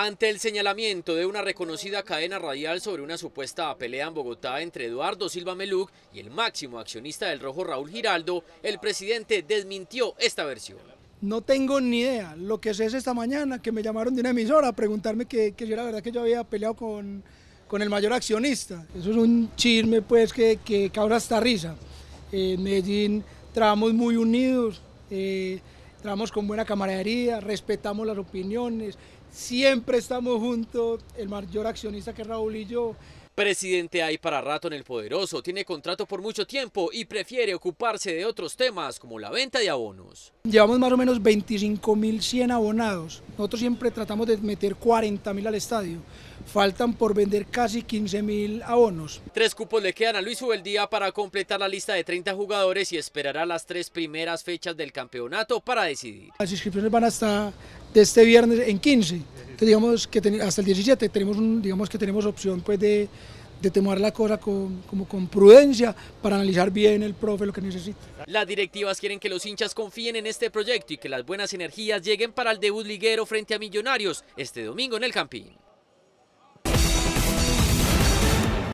Ante el señalamiento de una reconocida cadena radial sobre una supuesta pelea en Bogotá entre Eduardo Silva Meluc y el máximo accionista del Rojo, Raúl Giraldo, el presidente desmintió esta versión. No tengo ni idea. Lo que sé es esta mañana que me llamaron de una emisora a preguntarme que si era verdad que yo había peleado con el mayor accionista. Eso es un chisme pues que causa hasta risa. En Medellín trabajamos muy unidos, trabajamos con buena camaradería, respetamos las opiniones, siempre estamos juntos, el mayor accionista que Raúl y yo. Presidente, hay para rato en el poderoso, tiene contrato por mucho tiempo y prefiere ocuparse de otros temas como la venta de abonos. Llevamos más o menos 25.100 abonados, nosotros siempre tratamos de meter 40.000 al estadio, faltan por vender casi 15.000 abonos. 3 cupos le quedan a Luis Zubeldía para completar la lista de 30 jugadores y esperará las 3 primeras fechas del campeonato para decidir. Las inscripciones van hasta de este viernes en 15. Digamos que hasta el 17 tenemos, digamos que tenemos opción pues de tomar la cosa como con prudencia para analizar bien el profe lo que necesita. Las directivas quieren que los hinchas confíen en este proyecto y que las buenas energías lleguen para el debut liguero frente a Millonarios este domingo en El Campín.